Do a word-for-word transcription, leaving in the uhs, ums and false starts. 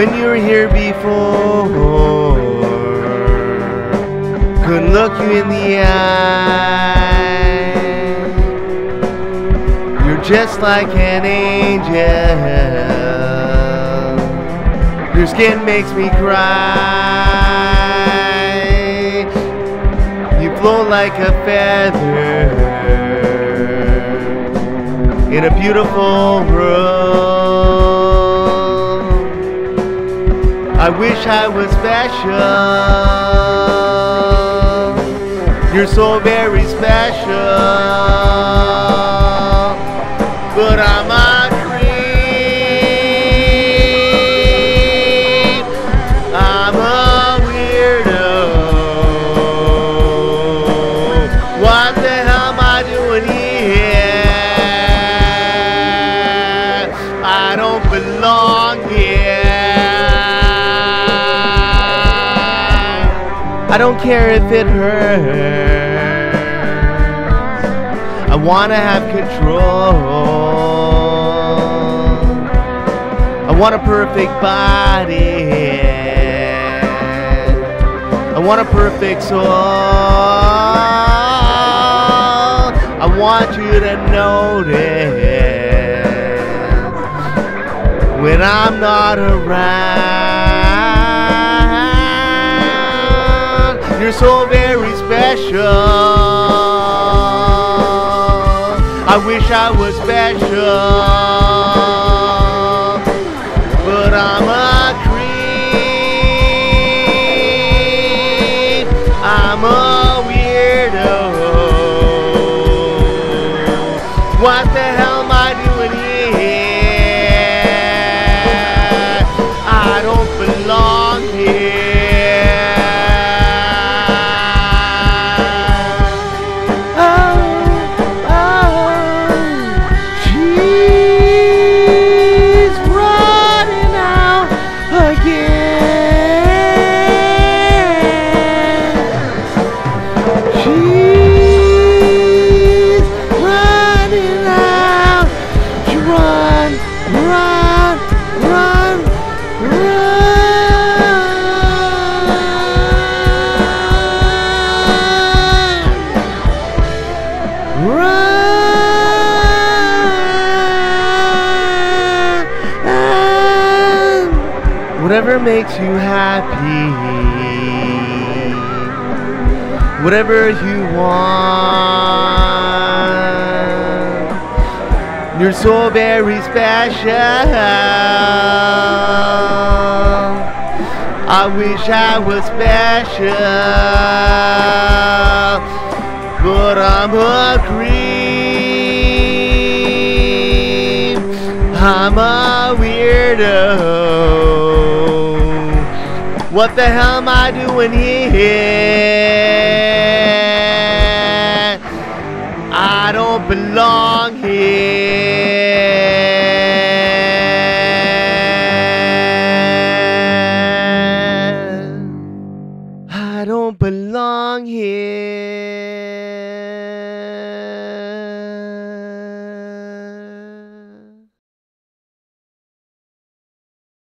when you were here before. Couldn't look you in the eye. You're just like an angel. Your skin makes me cry. You flow like a feather in a beautiful room. I wish I was special. You're so very special, but I'm a creep. I'm a weirdo. What the hell am I doing here? I don't belong here. I don't care if it hurts. I wanna have control. I want a perfect body. I want a perfect soul. I want you to notice when I'm not around. You're so very special. I wish I was special, but I'm a creep. I'm a weirdo. What the hell am I doing here? I don't belong here. Whatever makes you happy, whatever you want, you're so very special. I wish I was special, but I'm a creep. I'm a weirdo. What the hell am I doing here? I don't belong here. I don't belong here.